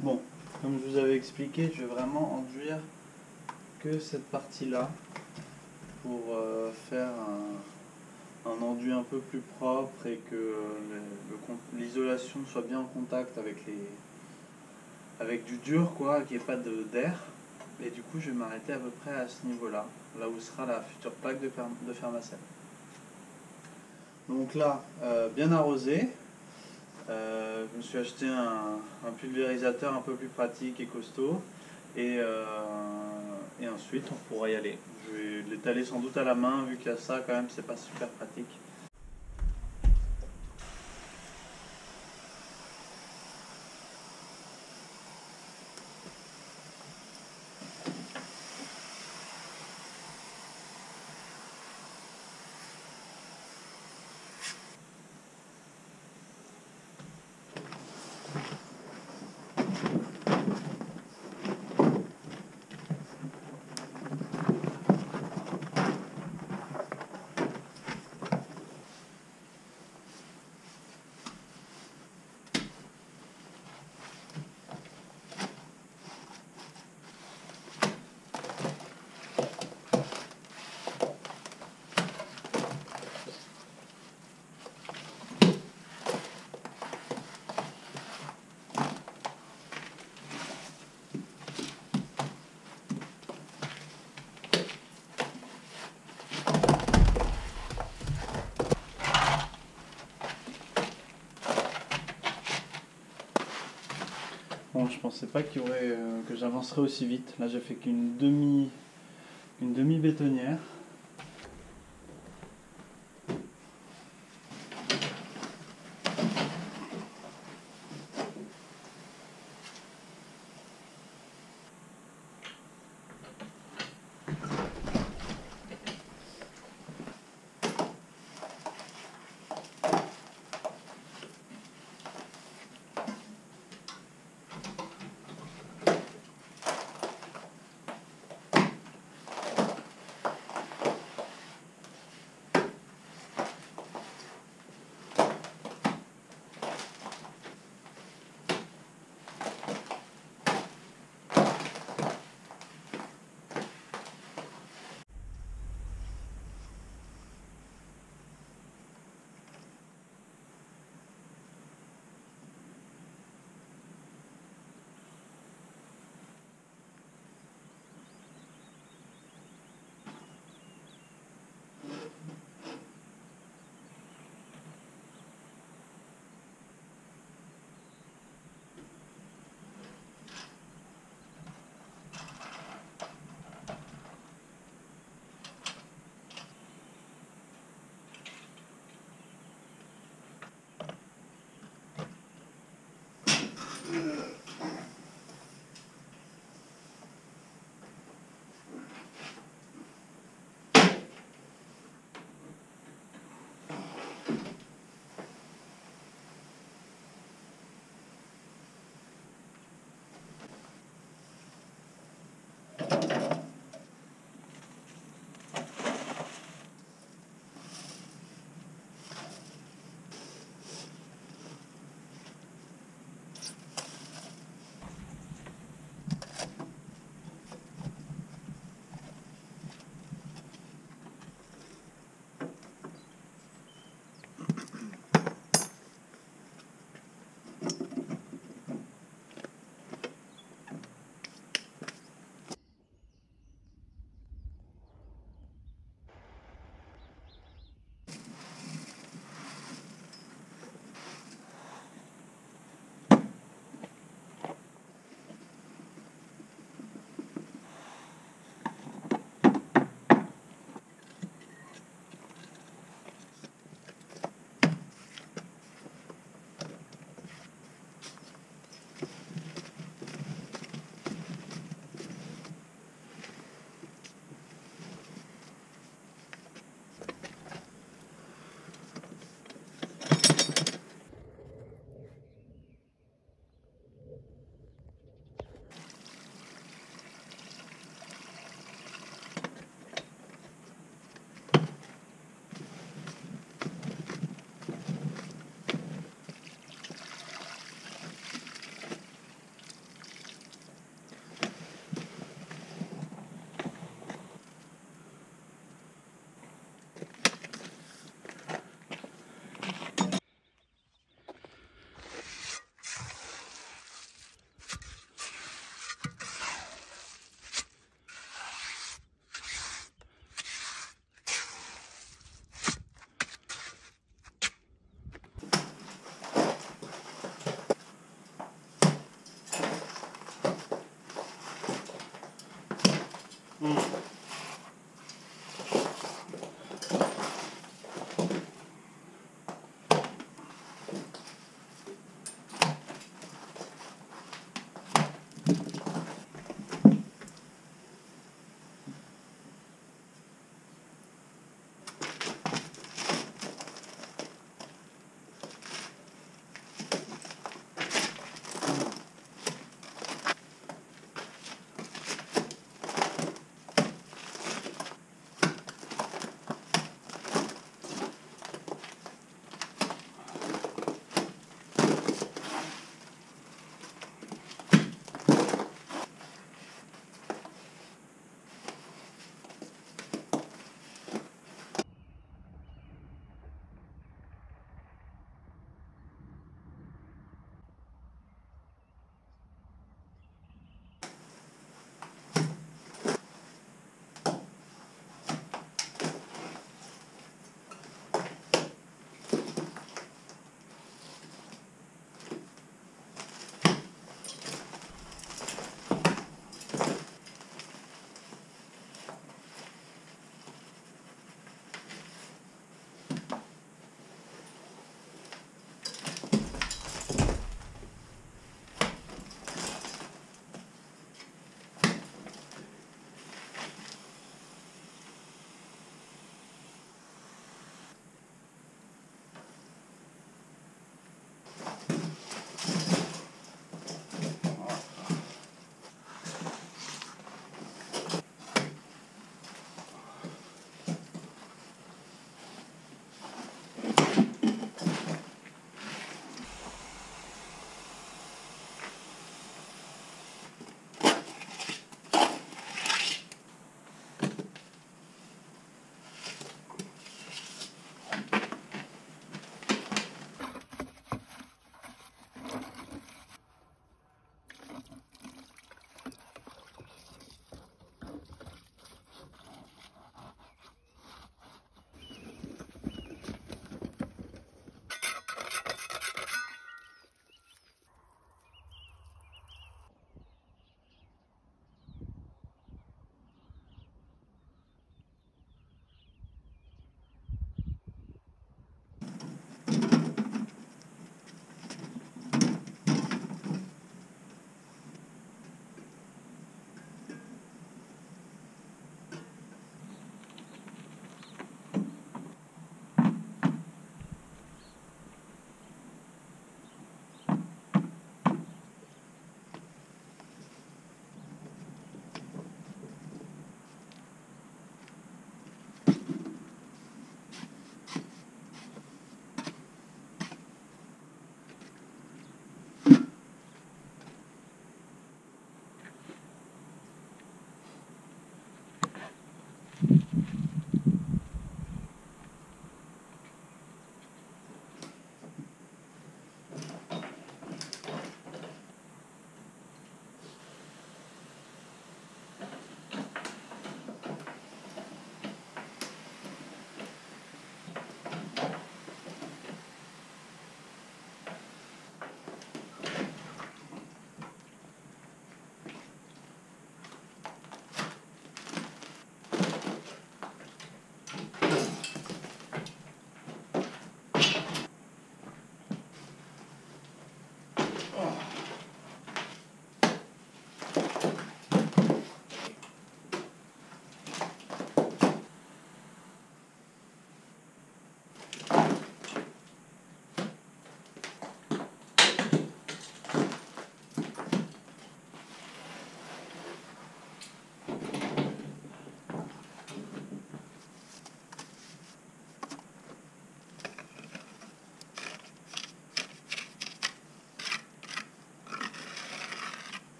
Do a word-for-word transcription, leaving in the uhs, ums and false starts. Bon, comme je vous avais expliqué, je vais vraiment enduire que cette partie-là pour euh, faire un, un enduit un peu plus propre et que euh, l'isolation soit bien en contact avec, les, avec du dur, quoi, qu'il n'y ait pas d'air. Et du coup, je vais m'arrêter à peu près à ce niveau-là, là où sera la future plaque de, de Fermacell. Donc là, euh, bien arrosé. Euh, je me suis acheté un, un pulvérisateur un peu plus pratique et costaud et, euh, et ensuite on pourra y aller. Je vais l'étaler sans doute à la main vu qu'il y a ça quand même, c'est pas super pratique. Bon, je pensais pas qu'il y aurait, euh, que j'avancerais aussi vite. Là, j'ai fait qu'une demi, une demi-bétonnière.